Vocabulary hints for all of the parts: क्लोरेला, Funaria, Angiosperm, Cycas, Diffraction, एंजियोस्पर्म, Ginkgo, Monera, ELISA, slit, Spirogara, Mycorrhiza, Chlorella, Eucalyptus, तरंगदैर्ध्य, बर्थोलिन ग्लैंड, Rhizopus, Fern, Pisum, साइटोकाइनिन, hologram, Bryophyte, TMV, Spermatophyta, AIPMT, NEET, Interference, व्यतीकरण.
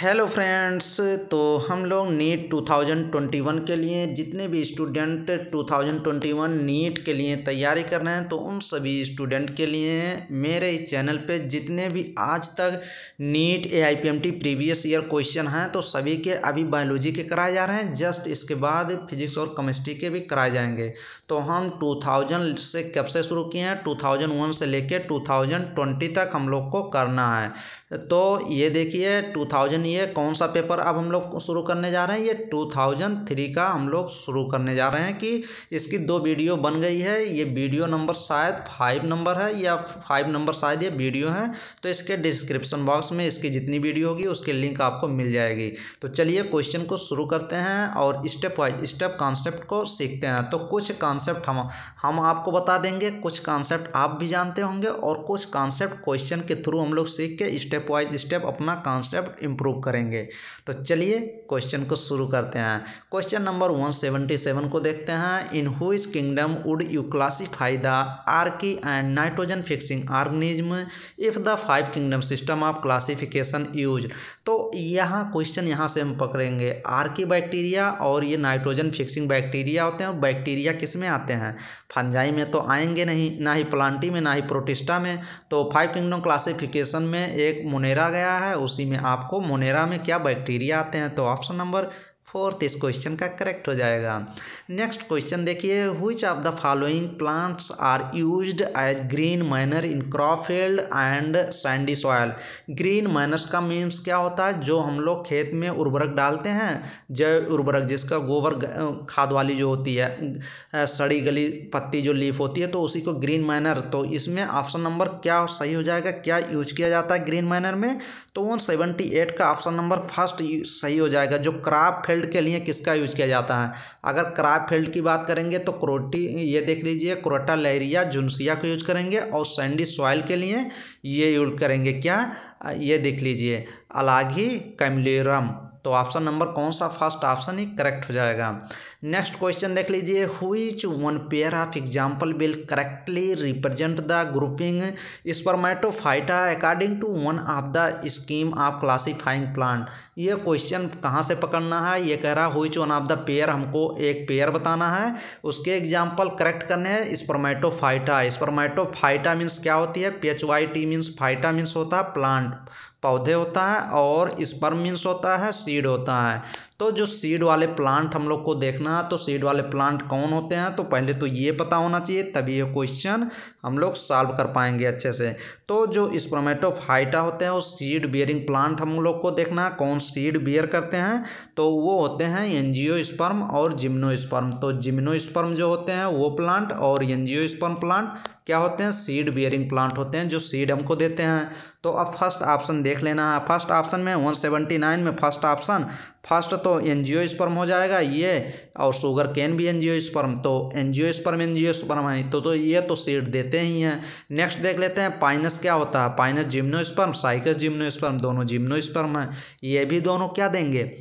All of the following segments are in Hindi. हेलो फ्रेंड्स, तो हम लोग नीट 2021 के लिए जितने भी स्टूडेंट 2021 नीट के लिए तैयारी कर रहे हैं तो उन सभी स्टूडेंट के लिए मेरे इस चैनल पे जितने भी आज तक NEET AIPMT previous year question हैं तो सभी के अभी बायोलॉजी के कराए जा रहे हैं। जस्ट इसके बाद फिजिक्स और केमिस्ट्री के भी कराए जाएंगे। तो हम 2000 से कब से शुरू किए हैं, 2001 से लेकर 2020 तक हम लोग को करना है। तो ये देखिए 2000 ये कौन सा पेपर अब हम लोग शुरू करने जा रहे हैं, ये 2003 का हम लोग शुरू करने जा रहे हैं। कि इसकी दो वीडियो बन गई है, ये वीडियो नंबर शायद 5 नंबर है या 5 नंबर शायद ये वीडियो है। तो इसके डिस्क्रिप्शन बॉक्स में इसकी जितनी वीडियो होगी उसके लिंक आपको मिल जाएगी। तो चलिए क्वेश्चन को शुरू करते हैं और स्टेप वाइज स्टेप कॉन्सेप्ट को सीखते हैं। तो कुछ कॉन्सेप्ट हम आपको बता देंगे, कुछ कॉन्सेप्ट आप भी जानते होंगे और कुछ कॉन्सेप्ट क्वेश्चन के थ्रू हम लोग सीख के स्टेप वाइज स्टेप अपना कॉन्सेप्ट इम्प्रूव करेंगे। तो चलिए क्वेश्चन को शुरू करते हैं। क्वेश्चन नंबर 177 को देखते हैं। In which kingdom would you classify the archaea and nitrogen fixing organism if the 5 kingdom system of classification use. तो यहाँ क्वेश्चन यहाँ से हम पकड़ेंगे आर्की बैक्टीरिया और ये नाइट्रोजन फिक्सिंग बैक्टीरिया होते हैं। और बैक्टीरिया किस में आते हैं, फंजाई में तो आएंगे नहीं, ना ही प्लांटी में, ना ही प्रोटिस्टा में। तो 5 किंगडम क्लासिफिकेशन में एक मोनेरा गया है, उसी में आपको मोनेरा में क्या बैक्टीरिया आते हैं। तो ऑप्शन नंबर 4 इस क्वेश्चन का करेक्ट हो जाएगा। नेक्स्ट क्वेश्चन देखिए, which of the following plants are used as green manure in crop field and sandy soil. Green manures का मीन्स क्या होता है, जो हम लोग खेत में उर्वरक डालते हैं, जैव उर्वरक, जिसका गोबर खाद वाली जो होती है सड़ी गली पत्ती जो लीफ होती है, तो उसी को ग्रीन मैनर। तो इसमें ऑप्शन नंबर क्या सही हो जाएगा, क्या यूज किया जाता है ग्रीन मैनर में। तो 178 का ऑप्शन नंबर फर्स्ट सही हो जाएगा, जो क्रॉप फील्ड के लिए किसका यूज किया जाता है। अगर क्रॉप फील्ड की बात करेंगे तो क्रोटी ये देख लीजिए क्रोटालेरिया जुनसिया को यूज करेंगे और सैंडी सॉइल के लिए ये यूज करेंगे क्या, ये देख लीजिए अलागी कैमलेरम। तो ऑप्शन नंबर कौन सा फर्स्ट ऑप्शन ही करेक्ट हो जाएगा। नेक्स्ट क्वेश्चन देख लीजिए, which one pair of example will correctly represent the grouping spermatophyta according to one of the scheme of classifying plant. ये क्वेश्चन कहाँ से पकड़ना है, ये कह रहा है which one of the pair, हमको एक पेयर बताना है, उसके एग्जाम्पल करेक्ट करने हैं स्पर्मेटोफाइटा। स्पर्मेटोफाइटा मीन्स क्या होती है, PHYT मीन्स फाइटा मीन्स होता है प्लांट पौधे होता है और स्पर्म मीन्स होता है सीड होता है। तो जो सीड वाले प्लांट हम लोग को देखना है, तो सीड वाले प्लांट कौन होते हैं, तो पहले तो ये पता होना चाहिए तभी ये क्वेश्चन हम लोग सॉल्व कर पाएंगे अच्छे से। तो जो स्पर्मेटोफाइटा होते हैं वो सीड बियरिंग प्लांट हम लोग को देखना है, कौन सीड बियर करते हैं, तो वो होते हैं एंजियोस्पर्म और जिम्नोस्पर्म। तो जिम्नोस्पर्म जो होते हैं वो प्लांट और एंजियोस्पर्म प्लांट क्या होते हैं, सीड बियरिंग प्लांट होते हैं, जो सीड हमको देते हैं। तो अब फर्स्ट ऑप्शन देख लेना है। फर्स्ट ऑप्शन में 179 में फर्स्ट तो एंजियोस्पर्म हो जाएगा ये, और शुगर केन भी एंजियोस्पर्म। तो एंजियोस्पर्म है तो ये तो सीड देते ही हैं। नेक्स्ट देख लेते हैं पाइनस क्या होता है, पाइनस जिम्नोस्पर्म, साइकस जिम्नोस्पर्म, दोनों जिम्नोस्पर्म हैं, ये भी दोनों क्या देंगे,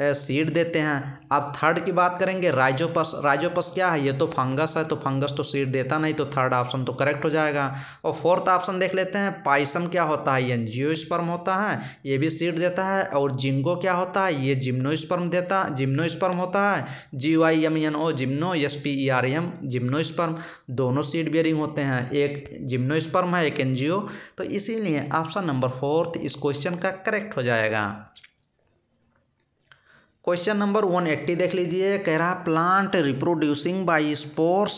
सीड देते हैं। अब थर्ड की बात करेंगे राइजोपस। राइजोपस क्या है, ये तो फंगस है, तो फंगस तो सीड देता नहीं, तो थर्ड ऑप्शन तो करेक्ट हो जाएगा। और फोर्थ ऑप्शन देख लेते हैं, पाइसम क्या होता है, एंजियोस्पर्म होता है, ये भी सीड देता है। और जिंगो क्या होता है, ये जिम्नोस्पर्म देता, जिम्नोस्पर्म होता है, GYMNO जिम्नो SPERM जिम्नोस्पर्म, दोनों सीड बियरिंग होते हैं, एक जिम्नोस्पर्म है एक एनजीओ। तो इसीलिए ऑप्शन नंबर 4 इस क्वेश्चन का करेक्ट हो जाएगा। क्वेश्चन नंबर 180 देख लीजिए, कह रहा plant reproducing by spores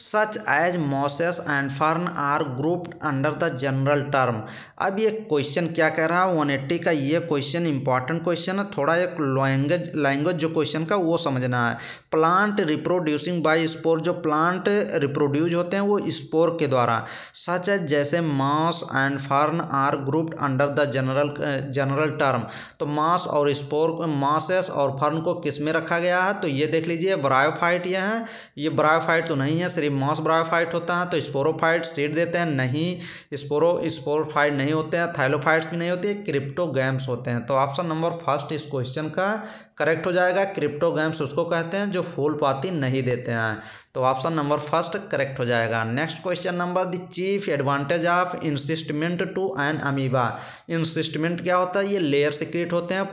such as mosses and fern are grouped under the general term. अब ये क्वेश्चन क्या कह रहा है, 180 का ये क्वेश्चन इंपॉर्टेंट क्वेश्चन है, थोड़ा एक लैंग्वेज जो क्वेश्चन का वो समझना है। प्लांट रिप्रोड्यूसिंग बाय स्पोर, जो प्लांट रिप्रोड्यूज होते हैं वो स्पोर के द्वारा, सच एज जैसे, moss and fern are grouped under the general term. तो मॉस और स्पोर, मॉसेस और फर्न को किस में रखा गया है, तो ये देख लीजिए ब्रायोफाइट ये हैं, ये ब्रायोफाइट तो नहीं है, सिर्फ मॉस ब्रायोफाइट होता है। तो स्पोरोफाइट सीड देते हैं, नहीं स्पोरोफाइट नहीं होते हैं, थाइलोफाइट्स भी नहीं होते, क्रिप्टोगैम्स होते हैं। तो ऑप्शन नंबर फर्स्ट इस क्वेश्चन का करेक्ट हो जाएगा, क्रिप्टोगैम्स उसको कहते हैं जो फूल पाती नहीं देते हैं। तो ऑप्शन नंबर फर्स्ट करेक्ट हो जाएगा। Next question number the chief advantage of encystment to an amoeba. Encystment क्या होता है, ये लेयर सीक्रेट होते हैं,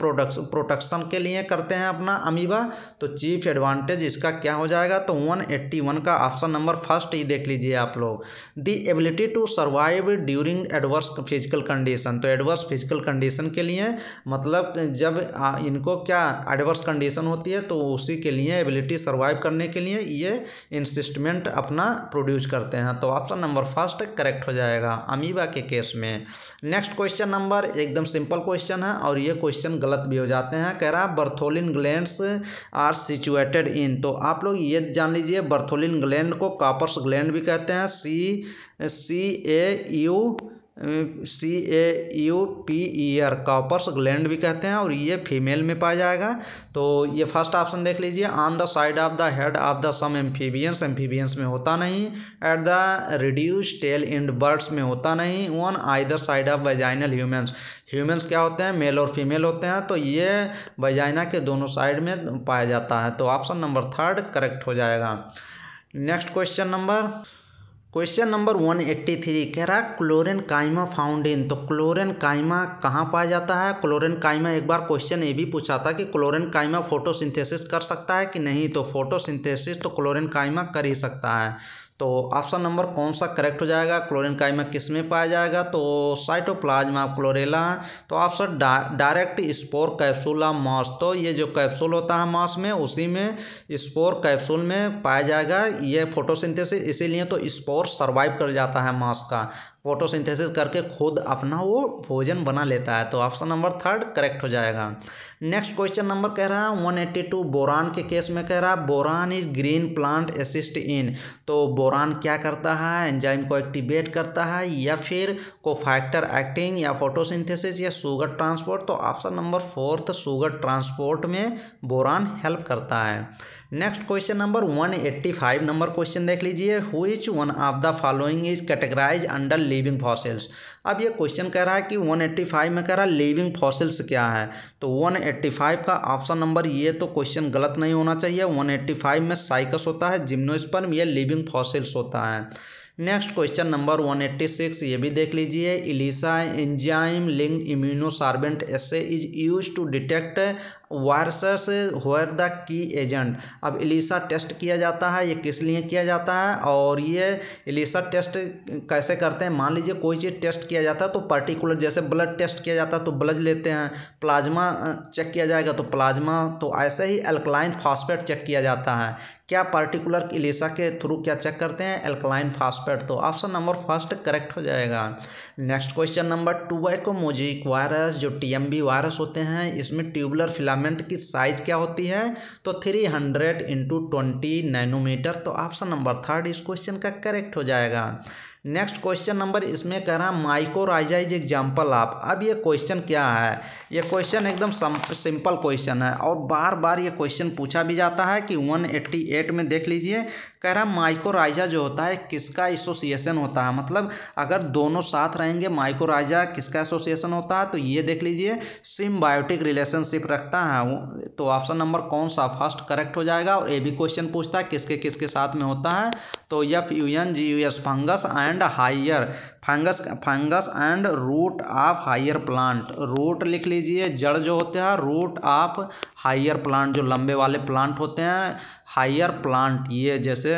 प्रोटेक्शन के लिए करते हैं अपना अमीबा। तो चीफ एडवांटेज इसका क्या हो जाएगा, तो 181 का ऑप्शन नंबर फर्स्ट ही देख लीजिए आप लोग। The ability to survive during adverse physical condition. तो एडवर्स फिजिकल कंडीशन के लिए मतलब जब इनको क्या एडवर्स कंडीशन होती है तो उसी के लिए एबिलिटी सर्वाइव करने के लिए ये इंसिस्टमेंट अपना प्रोड्यूस करते हैं। तो ऑप्शन नंबर फर्स्ट करेक्ट हो जाएगा अमीबा के केस में। नेक्स्ट क्वेश्चन नंबर एकदम सिंपल क्वेश्चन है और ये क्वेश्चन गलत भी हो जाते हैं। कह रहा Bartholin glands are situated in. तो आप लोग ये जान लीजिए बर्थोलिन ग्लैंड को कॉपर्स ग्लैंड भी कहते हैं, CAUPER कॉपर्स ग्लैंड भी कहते हैं और ये फीमेल में पाया जाएगा। तो ये फर्स्ट ऑप्शन देख लीजिए, on the side of the head of the some amphibians, amphibians में होता नहीं, at the reduce tail and birds में होता नहीं, on either side of vaginal humans. Humans क्या होते हैं, मेल और फीमेल होते हैं, तो ये वजाइना के दोनों साइड में पाया जाता है। तो ऑप्शन नंबर थर्ड करेक्ट हो जाएगा। नेक्स्ट क्वेश्चन नंबर 183 कह रहा है क्लोरेन काइमा फाउंड इन। तो क्लोरेन काइमा कहाँ पाया जाता है, क्लोरेन काइमा एक बार क्वेश्चन ये भी पूछा था कि क्लोरेन काइमा फोटोसिंथेसिस कर सकता है कि नहीं, तो फोटोसिंथेसिस तो क्लोरेन काइमा कर ही सकता है। तो ऑप्शन नंबर कौन सा करेक्ट हो जाएगा, क्लोरेन काइमा किस में पाया जाएगा, तो साइटोप्लाज्मा क्लोरेला। तो option direct spore capsule of moss. तो ये जो कैप्सूल होता है मॉस में उसी में स्पोर कैप्सूल में पाया जाएगा, ये फोटोसिंथेसिस इसीलिए तो स्पोर सर्वाइव कर जाता है मॉस का, फोटोसिंथेसिस करके खुद अपना वो भोजन बना लेता है। तो ऑप्शन नंबर थर्ड करेक्ट हो जाएगा। नेक्स्ट क्वेश्चन नंबर कह रहा है 182 बोरान के केस में। कह रहा है boron is green plant assist in. तो बोरान क्या करता है, एंजाइम को एक्टिवेट करता है या फिर कोफैक्टर एक्टिंग या फोटोसिंथेसिस या शुगर ट्रांसपोर्ट। तो option number fourth sugar transport में बोरान हेल्प करता है। Next question number 185 number question देख लीजिए, which one of the following is categorize under living fossils. अब ये क्वेश्चन कह रहा है कि 185 में कह रहा है लिविंग फॉसिल्स क्या है, तो 185 का ऑप्शन नंबर ये तो क्वेश्चन गलत नहीं होना चाहिए। 185 में साइकस होता है, जिम्नोस्पर्म ये लिविंग फॉसिल्स होता है। नेक्स्ट क्वेश्चन नंबर 186 ये भी देख लीजिए, ELISA enzyme linked immunosorbent assay is use to detect viruses where the key agent. अब एलिसा टेस्ट किया जाता है, ये किस लिए किया जाता है और ये एलिसा टेस्ट कैसे करते हैं, मान लीजिए कोई चीज़ टेस्ट किया जाता है तो पर्टिकुलर जैसे ब्लड टेस्ट किया जाता है तो ब्लड लेते हैं, प्लाज्मा चेक किया जाएगा तो प्लाज्मा, तो ऐसे ही अल्कलाइन फॉस्फेट चेक किया जाता है, क्या पर्टिकुलर एलिसा के थ्रू क्या चेक करते हैं, अल्कलाइन फॉस्फेट। तो ऑप्शन नंबर फर्स्ट करेक्ट हो जाएगा। नेक्स्ट क्वेश्चन नंबर 2 वायरस जो TMV वायरस होते हैं इसमें ट्यूबुलर फिलामेंट की साइज क्या होती है, तो 300 × 20 नैनोमीटर। तो ऑप्शन नंबर थर्ड इस क्वेश्चन का करेक्ट हो जाएगा। नेक्स्ट क्वेश्चन नंबर इसमें कह रहा है माइकोराइजा इज एग्जाम्पल ऑफ। अब ये क्वेश्चन क्या है, ये क्वेश्चन एकदम सिंपल क्वेश्चन है और बार बार ये क्वेश्चन पूछा भी जाता है कि 188 में देख लीजिए कह रहा है माइकोराइजा जो होता है किसका एसोसिएशन होता है, मतलब अगर दोनों साथ रहेंगे माइकोराइजा किसका एसोसिएशन होता है, तो ये देख लीजिए सिम्बायोटिक रिलेशनशिप रखता है। तो ऑप्शन नंबर कौन सा फर्स्ट करेक्ट हो जाएगा। और ये भी क्वेश्चन पूछता है किसके किसके साथ में होता है, तो FUNGUS fungus and higher fungus and root of higher plant. Root लिख लीजिए, जड़ जो होते हैं, रूट ऑफ हायर प्लांट जो लंबे वाले प्लांट होते हैं हायर प्लांट, ये जैसे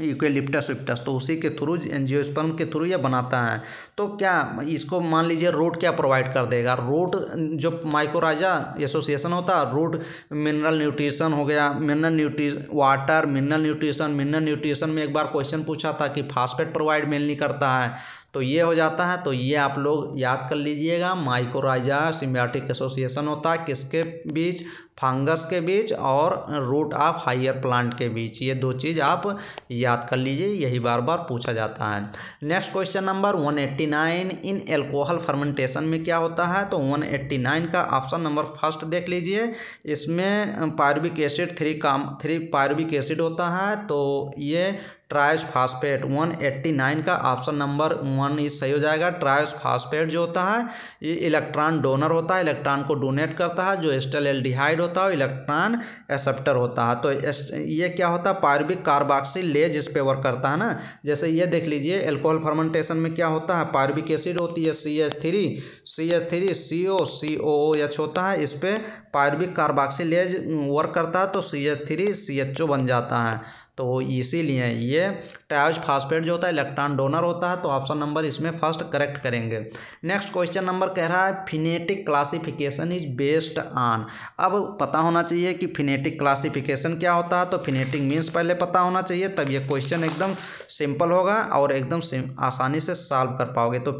यूकेलिप्टस विप्टस तो उसी के थ्रू एंजियोस्पर्म के थ्रू यह बनाता है। तो क्या इसको मान लीजिए रूट क्या प्रोवाइड कर देगा, रूट जो माइकोराइजा एसोसिएशन होता है, रूट मिनरल न्यूट्रिशन हो गया, mineral nutri water, mineral nutrition में एक बार क्वेश्चन पूछा था कि फास्फेट प्रोवाइड मेनली करता है। तो ये हो जाता है। तो ये आप लोग याद कर लीजिएगा। माइकोराइजा सिम्बायोटिक एसोसिएशन होता है किसके बीच, फंगस के बीच और रूट ऑफ हायर प्लांट के बीच। ये दो चीज़ आप याद कर लीजिए, यही बार बार पूछा जाता है। Next question number 189, in alcohol fermentation में क्या होता है। तो 189 का ऑप्शन नंबर फर्स्ट देख लीजिए, इसमें पायरुविक एसिड 3 पायरुविक एसिड होता है, तो ये ट्राइसफॉस्फेट। 189 का ऑप्शन नंबर 1 इस सही हो जाएगा। ट्राइसफॉस्फेट जो होता है ये इलेक्ट्रॉन डोनर होता है, इलेक्ट्रॉन को डोनेट करता है। जो एस्टल एल्डिहाइड होता है इलेक्ट्रॉन एक्सेप्टर होता है। तो ये क्या होता है, पायरुविक कार्बोक्सीलेज इस पे वर्क करता है ना। जैसे ये देख लीजिए एल्कोहल फर्मेंटेशन में क्या होता है, पायरुविक एसिड होती है CH3 CO COOH होता है, इस पर पायरुविक कार्बोक्सीलेज वर्क करता है तो CH3 CHO बन जाता है। तो इसीलिए ये ट्राइसफॉस्फेट जो होता है इलेक्ट्रॉन डोनर होता है। तो ऑप्शन नंबर इसमें फर्स्ट करेक्ट करेंगे। नेक्स्ट क्वेश्चन नंबर कह रहा है phenetic classification is based on. अब पता होना चाहिए कि फिनेटिक क्लासिफिकेशन क्या होता है। तो फिनेटिक मीन्स पहले पता होना चाहिए, तब ये क्वेश्चन एकदम सिंपल होगा और एकदम आसानी से सॉल्व कर पाओगे। तो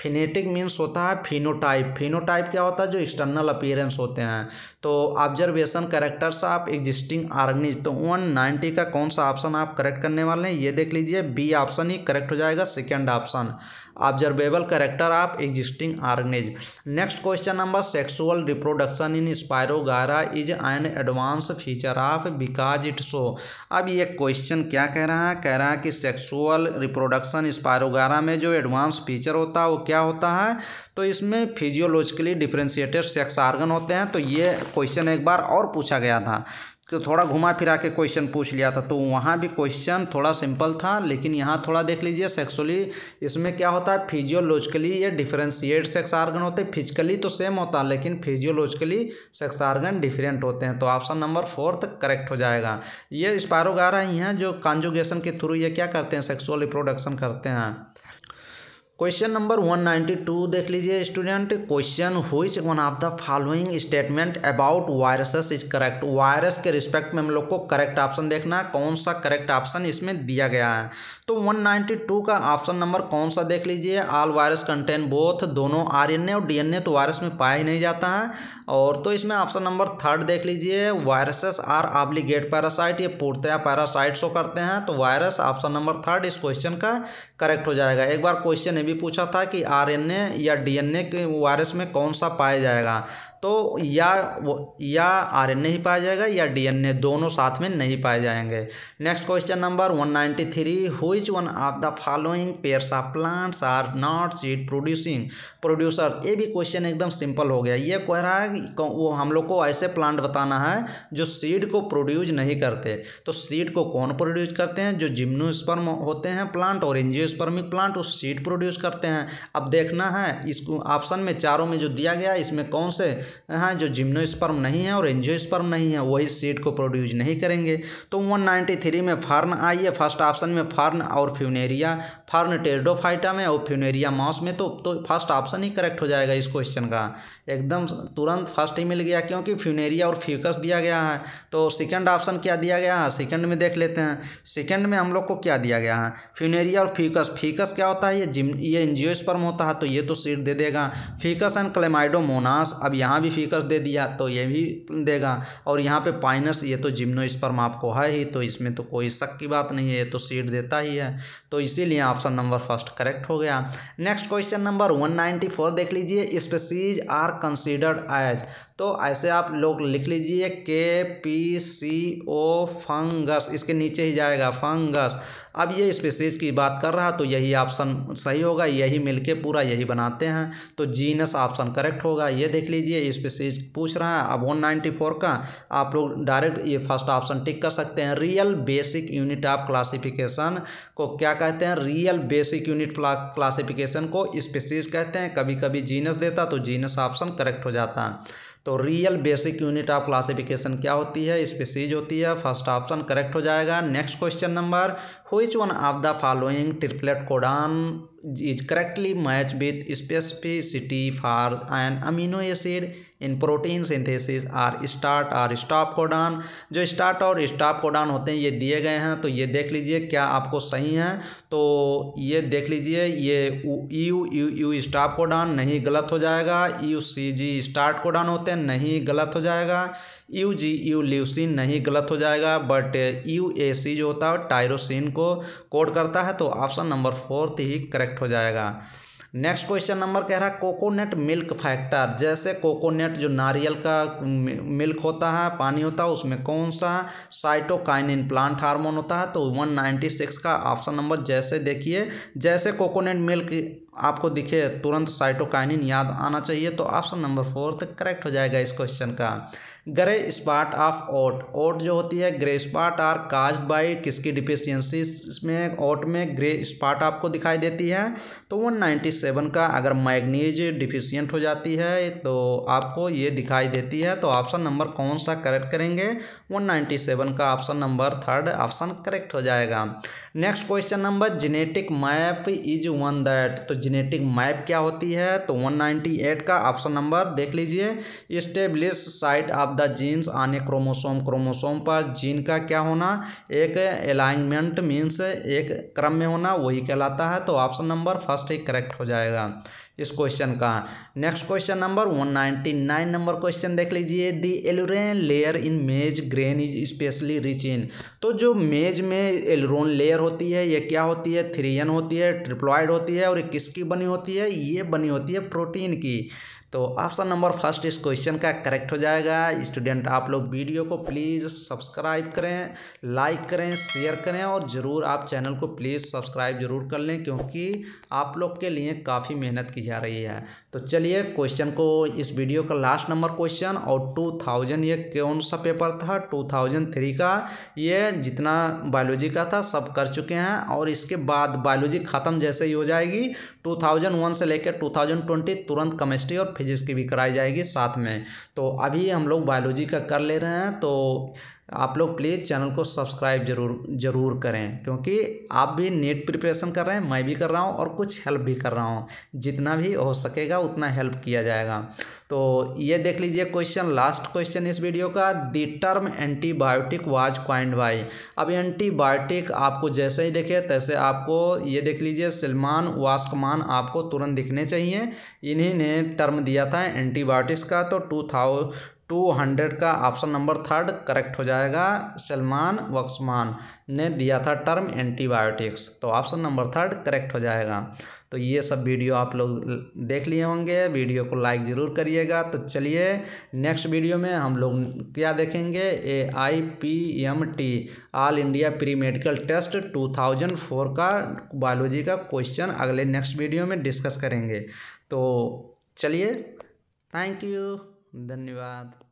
फिनेटिक मीन्स होता है फिनोटाइप। फिनोटाइप क्या होता है, जो एक्सटर्नल अपीयरेंस होते हैं। तो observation characters of existing organism. तो 190 का कौन सा ऑप्शन आप करेक्ट करने वाले हैं, ये देख लीजिए, बी ऑप्शन ही करेक्ट हो जाएगा, second option observable character of existing organism. Next question number sexual reproduction in spirogyra is an advance feature of because it show. अब ये क्वेश्चन क्या कह रहा है, कह रहा है कि सेक्सुअल रिप्रोडक्शन स्पायरोगारा में जो एडवांस फीचर होता है वो क्या होता है। तो इसमें फिजियोलॉजिकली डिफ्रेंशिएटेड सेक्स ऑर्गन होते हैं। तो ये क्वेश्चन एक बार और पूछा गया था, तो थोड़ा घुमा फिरा के क्वेश्चन पूछ लिया था। तो वहाँ भी क्वेश्चन थोड़ा सिंपल था, लेकिन यहाँ थोड़ा देख लीजिए सेक्सुअली इसमें क्या होता है, फिजियोलॉजिकली ये डिफरेंशिएट सेक्स ऑर्गन होते हैं। फिजिकली तो सेम होता है, लेकिन फिजियोलॉजिकली सेक्स ऑर्गन डिफरेंट होते हैं। तो ऑप्शन नंबर 4 करेक्ट हो जाएगा। ये स्पायरोगारा ही हैं जो कॉन्जुगेशन के थ्रू ये क्या करते हैं, सेक्सुअल रिप्रोडक्शन करते हैं। क्वेश्चन नंबर 192 देख लीजिए student. Question which one of the following statement about viruses is correct. Virus के रिस्पेक्ट में हम लोग को करेक्ट ऑप्शन देखना है, कौन सा करेक्ट ऑप्शन इसमें दिया गया है। तो 192 का ऑप्शन नंबर कौन सा देख लीजिए, ऑल वायरस कंटेन बोथ। दोनों RNA और DNA तो वायरस में पाया ही नहीं जाता है। और तो इसमें ऑप्शन नंबर 3 देख लीजिए, वायरसेस आर ऑब्लिगेट पैरासाइट, ये पूर्णतया पैरासाइट शो करते हैं। तो वायरस ऑप्शन नंबर 3 इस क्वेश्चन का करेक्ट हो जाएगा। एक बार क्वेश्चन भी पूछा था कि RNA या DNA के वायरस में कौन सा पाया जाएगा। तो या RNA ही पाया जाएगा या DNA, दोनों साथ में नहीं पाए जाएंगे। Next question number 193, which one of the following pairs of plants are not seed producer. ये भी क्वेश्चन एकदम सिंपल हो गया। ये कह रहा है कि वो हम लोग को ऐसे प्लांट बताना है जो सीड को प्रोड्यूस नहीं करते। तो सीड को कौन प्रोड्यूस करते हैं, जो जिम्नोस्पर्म होते हैं प्लांट और एंजियोस्पर्मिक प्लांट, वो सीड प्रोड्यूस करते हैं। अब देखना है इस ऑप्शन में चारों में जो दिया गया इसमें कौन से हाँ, जो जिम्नोस्पर्म नहीं है और एंजियोस्पर्म नहीं है वही सीड को प्रोड्यूस नहीं करेंगे। तो 193 में फर्न आई है, फर्स्ट ऑप्शन में फर्न और फ्यूनेरिया। फर्न टेरिडोफाइटा में और फ्यूनेरिया मॉस में। तो फर्स्ट ऑप्शन ही करेक्ट हो जाएगा इस क्वेश्चन का, एकदम तुरंत फर्स्ट ही मिल गया, क्योंकि फ्यूनेरिया और फ्यूकस दिया गया है। तो सेकंड ऑप्शन क्या दिया गया है, सेकंड में देख लेते हैं। सेकंड में हम लोग को क्या दिया गया है, फ्यूनेरिया और फीकस। फीकस क्या होता है, ये एंजियोस्पर्म होता है, तो ये तो सीड दे देगा। फीकस एंड क्लेमाइडोमोनास, अब यहाँ भी फीकस दे दिया तो ये भी देगा। और यहाँ पे पाइनस, ये तो जिम्नोस्पर्म आपको है ही, तो इसमें तो कोई शक की बात नहीं है, ये तो सीड देता ही है। तो इसीलिए ऑप्शन नंबर फर्स्ट करेक्ट हो गया। नेक्स्ट क्वेश्चन नंबर 194 देख लीजिए, स्पीसीज आर कंसीडर्ड एज। तो ऐसे आप लोग लिख लीजिए KPCO फंगस, इसके नीचे ही जाएगा फंगस। अब ये स्पीसीज की बात कर रहा, तो यही ऑप्शन सही होगा, यही मिलके पूरा यही बनाते हैं। तो जीनस ऑप्शन करेक्ट होगा। ये देख लीजिए स्पीसीज पूछ रहा है। अब 194 का आप लोग डायरेक्ट ये फर्स्ट ऑप्शन टिक कर सकते हैं। Real basic unit of classification को क्या कहते हैं, रियल बेसिक यूनिट क्लासिफिकेशन को स्पीसीज कहते हैं। कभी कभी जीनस देता तो जीनस ऑप्शन करेक्ट हो जाता। तो real basic unit of classification क्या होती है, स्पीसीज होती है, फर्स्ट ऑप्शन करेक्ट हो जाएगा। Next question number which one of the following triplet codon is correctly matched with specificity for an amino acid in protein synthesis are start और stop codon। जो start और stop codon होते हैं ये दिए गए हैं, तो ये देख लीजिए क्या आपको सही हैं। तो ये देख लीजिए ये यू stop codon नहीं गलत हो जाएगा, UCG start codon होते हैं नहीं गलत हो जाएगा, UGU ल्यूसिन नहीं गलत हो जाएगा, बट UAC जो होता है टायरोसिन को कोड करता है, तो ऑप्शन नंबर 4 ही करेक्ट हो जाएगा। नेक्स्ट क्वेश्चन नंबर कह रहा है कोकोनट मिल्क फैक्टर, जैसे कोकोनट जो नारियल का मिल्क होता है पानी होता है उसमें कौन सा साइटोकाइनिन प्लांट हार्मोन होता है, तो 196 का ऑप्शन नंबर जैसे देखिए, जैसे कोकोनट मिल्क आपको दिखे तुरंत साइटोकाइनिन याद आना चाहिए, तो ऑप्शन नंबर 4 करेक्ट हो जाएगा इस क्वेश्चन का। Grey spot of oat, oat जो होती है grey spot are caused by किसकी डिफिशियंसी में, ओट में ग्रे स्पॉट आपको दिखाई देती है, तो 197 का अगर मैग्नीज डिफिशियंट हो जाती है तो आपको ये दिखाई देती है, तो ऑप्शन नंबर कौन सा करेक्ट करेंगे, 197 का ऑप्शन नंबर 3 ऑप्शन करेक्ट हो जाएगा। Next question number genetic map is one that, तो जेनेटिक मैप क्या होती है, तो 198 का ऑप्शन नंबर देख लीजिए, establish site of the genes आने क्रोमोसोम, क्रोमोसोम पर जीन का क्या होना एक अलाइनमेंट मीन्स एक क्रम में होना वही कहलाता है, तो ऑप्शन नंबर 1 ही करेक्ट हो जाएगा इस क्वेश्चन का। Next question number 199 number question देख लीजिए, the aleurone layer in maize grain is specially rich in, तो जो मेज में एल्यूरोन लेयर होती है ये क्या होती है, थ्रीएन होती है, ट्रिप्लॉइड होती है, और ये किसकी बनी होती है, ये बनी होती है प्रोटीन की, तो ऑप्शन नंबर 1 इस क्वेश्चन का करेक्ट हो जाएगा। स्टूडेंट आप लोग वीडियो को प्लीज़ सब्सक्राइब करें, लाइक करें, शेयर करें, और ज़रूर आप चैनल को प्लीज़ सब्सक्राइब ज़रूर कर लें, क्योंकि आप लोग के लिए काफ़ी मेहनत की जा रही है। तो चलिए क्वेश्चन को इस वीडियो का लास्ट नंबर क्वेश्चन और 2000 ये कौन सा पेपर था, 2003 का, ये जितना बायोलॉजी का था सब कर चुके हैं, और इसके बाद बायोलॉजी ख़त्म जैसे ही हो जाएगी 2001 से लेकर 2020 तुरंत केमिस्ट्री और जिसकी भी कराई जाएगी साथ में, तो अभी हम लोग बायोलॉजी का कर ले रहे हैं, तो आप लोग प्लीज़ चैनल को सब्सक्राइब ज़रूर करें, क्योंकि आप भी नीट प्रिपरेशन कर रहे हैं, मैं भी कर रहा हूं, और कुछ हेल्प भी कर रहा हूं, जितना भी हो सकेगा उतना हेल्प किया जाएगा। तो ये देख लीजिए क्वेश्चन, लास्ट क्वेश्चन इस वीडियो का, the term antibiotic was coined by, अब एंटीबायोटिक आपको जैसे ही देखे तैसे आपको ये देख लीजिए सलमान वाक्समान आपको तुरंत दिखने चाहिए, इन्हीं ने टर्म दिया था एंटीबायोटिक्स का, तो 200 का ऑप्शन नंबर 3 करेक्ट हो जाएगा, सलमान वाक्समान ने दिया था टर्म एंटीबायोटिक्स, तो ऑप्शन नंबर 3 करेक्ट हो जाएगा। तो ये सब वीडियो आप लोग देख लिए होंगे, वीडियो को लाइक ज़रूर करिएगा। तो चलिए नेक्स्ट वीडियो में हम लोग क्या देखेंगे, AIPMT all India pre medical test 2004 का बायोलॉजी का क्वेश्चन अगले नेक्स्ट वीडियो में डिस्कस करेंगे। तो चलिए, थैंक यू, धन्यवाद।